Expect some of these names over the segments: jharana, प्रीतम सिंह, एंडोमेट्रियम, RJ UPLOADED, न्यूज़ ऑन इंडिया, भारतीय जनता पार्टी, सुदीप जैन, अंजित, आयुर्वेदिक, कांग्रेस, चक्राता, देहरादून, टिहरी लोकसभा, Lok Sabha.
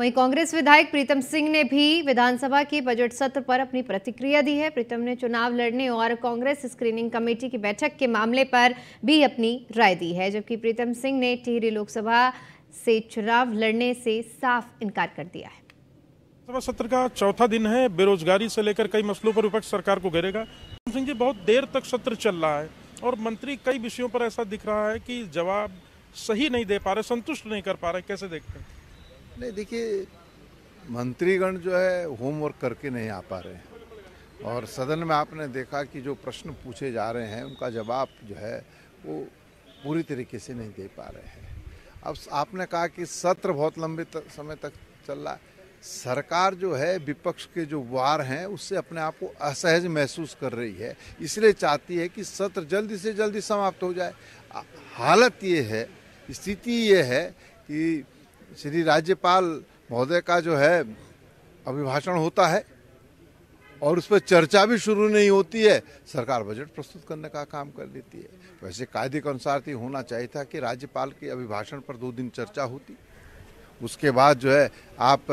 वहीं कांग्रेस विधायक प्रीतम सिंह ने भी विधानसभा के बजट सत्र पर अपनी प्रतिक्रिया दी है। प्रीतम ने चुनाव लड़ने और कांग्रेस स्क्रीनिंग कमेटी की बैठक के मामले पर भी अपनी राय दी है, जबकि प्रीतम सिंह ने टिहरी लोकसभा से चुनाव लड़ने से साफ इनकार कर दिया है। सभा सत्र का चौथा दिन है। बेरोजगारी से लेकर कई मसलों पर विपक्ष सरकार को घेरेगा। प्रीतम सिंह जी, बहुत देर तक सत्र चल रहा है और मंत्री कई विषयों पर ऐसा दिख रहा है कि जवाब सही नहीं दे पा रहे, संतुष्ट नहीं कर पा रहे, कैसे देखते हैं? नहीं, देखिए, मंत्रीगण जो है होमवर्क करके नहीं आ पा रहे हैं और सदन में आपने देखा कि जो प्रश्न पूछे जा रहे हैं उनका जवाब जो है वो पूरी तरीके से नहीं दे पा रहे हैं। अब आपने कहा कि सत्र बहुत लंबे समय तक चल रहा है। सरकार जो है विपक्ष के जो वार हैं उससे अपने आप को असहज महसूस कर रही है, इसलिए चाहती है कि सत्र जल्दी से जल्दी समाप्त हो जाए। हालत ये है, स्थिति ये है कि श्री राज्यपाल महोदय का जो है अभिभाषण होता है और उस पर चर्चा भी शुरू नहीं होती है, सरकार बजट प्रस्तुत करने का काम कर देती है। वैसे कायदे के अनुसार तो होना चाहिए था कि राज्यपाल के अभिभाषण पर 2 दिन चर्चा होती, उसके बाद जो है आप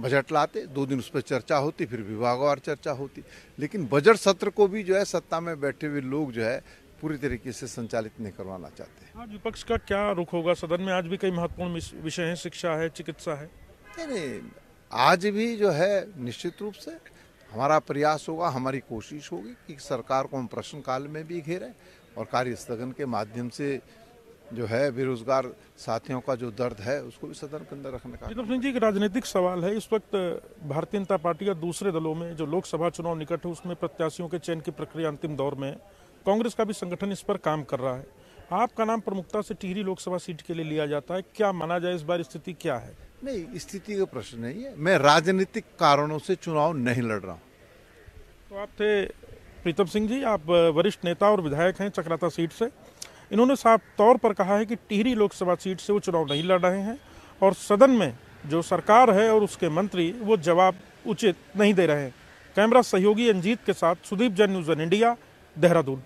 बजट लाते, 2 दिन उस पर चर्चा होती, फिर विभागवार चर्चा होती। लेकिन बजट सत्र को भी जो है सत्ता में बैठे हुए लोग जो है पूरी तरीके से संचालित नहीं करवाना चाहते हैं। आज विपक्ष का क्या रुख होगा सदन में? आज भी कई महत्वपूर्ण विषय हैं, शिक्षा है, चिकित्सा है। नहीं, आज भी जो है निश्चित रूप से हमारा प्रयास होगा, हमारी कोशिश होगी कि सरकार को हम प्रश्नकाल में भी घेरें और कार्य स्थगन के माध्यम से जो है बेरोजगार साथियों का जो दर्द है उसको भी सदन के अंदर रखने का। प्रीतम सिंह जी, एक राजनीतिक सवाल है। इस वक्त भारतीय जनता पार्टी का दूसरे दलों में जो लोकसभा चुनाव निकट है उसमें प्रत्याशियों के चयन की प्रक्रिया अंतिम दौर में है। कांग्रेस का भी संगठन इस पर काम कर रहा है। आपका नाम प्रमुखता से टिहरी लोकसभा सीट के लिए लिया जाता है, क्या माना जाए, इस बार स्थिति क्या है? नहीं, स्थिति का प्रश्न नहीं है। मैं राजनीतिक कारणों से चुनाव नहीं लड़ रहा हूँ। तो आप थे प्रीतम सिंह जी, आप वरिष्ठ नेता और विधायक हैं चक्राता सीट से। इन्होंने साफ तौर पर कहा है कि टिहरी लोकसभा सीट से वो चुनाव नहीं लड़ रहे हैं और सदन में जो सरकार है और उसके मंत्री वो जवाब उचित नहीं दे रहे हैं। कैमरा सहयोगी अंजित के साथ सुदीप जैन, न्यूज़ ऑन इंडिया, देहरादून।